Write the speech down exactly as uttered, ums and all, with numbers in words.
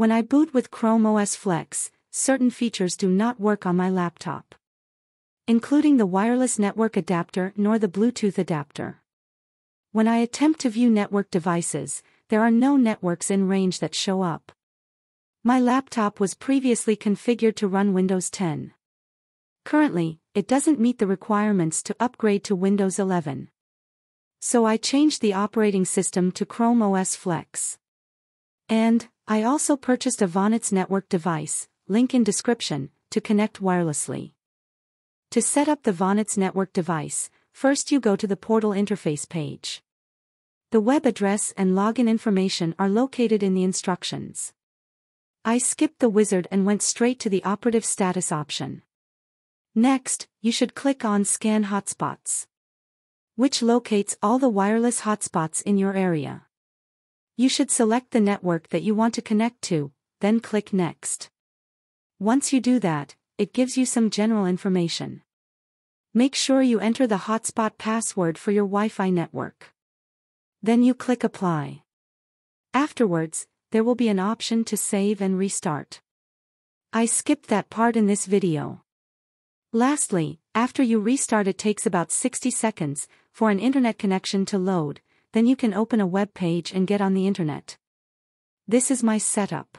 When I boot with Chrome O S Flex, certain features do not work on my laptop, including the wireless network adapter nor the Bluetooth adapter. When I attempt to view network devices, there are no networks in range that show up. My laptop was previously configured to run Windows ten. Currently, it doesn't meet the requirements to upgrade to Windows eleven. So I changed the operating system to Chrome O S Flex. And I also purchased a VONETS network device, link in description, to connect wirelessly. To set up the VONETS network device, first you go to the portal interface page. The web address and login information are located in the instructions. I skipped the wizard and went straight to the operative status option. Next, you should click on Scan Hotspots, which locates all the wireless hotspots in your area. You should select the network that you want to connect to, then click Next. Once you do that, it gives you some general information. Make sure you enter the hotspot password for your Wi-Fi network. Then you click Apply. Afterwards, there will be an option to save and restart. I skipped that part in this video. Lastly, after you restart, it takes about sixty seconds for an internet connection to load, then you can open a web page and get on the internet. This is my setup.